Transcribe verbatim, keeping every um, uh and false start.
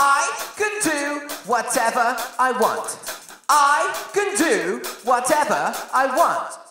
I can do whatever I want. I can do whatever I want.